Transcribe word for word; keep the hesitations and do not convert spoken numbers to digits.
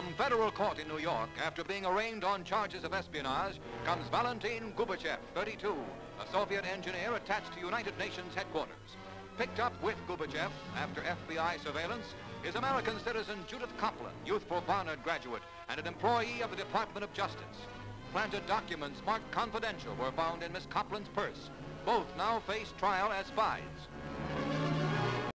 From federal court in New York, after being arraigned on charges of espionage, comes Valentine Gubitchev, thirty-two, a Soviet engineer attached to United Nations headquarters. Picked up with Gubitchev, after F B I surveillance, is American citizen Judith Coplon, youthful Barnard graduate, and an employee of the Department of Justice. Planted documents marked confidential were found in Miss Coplon's purse. Both now face trial as spies.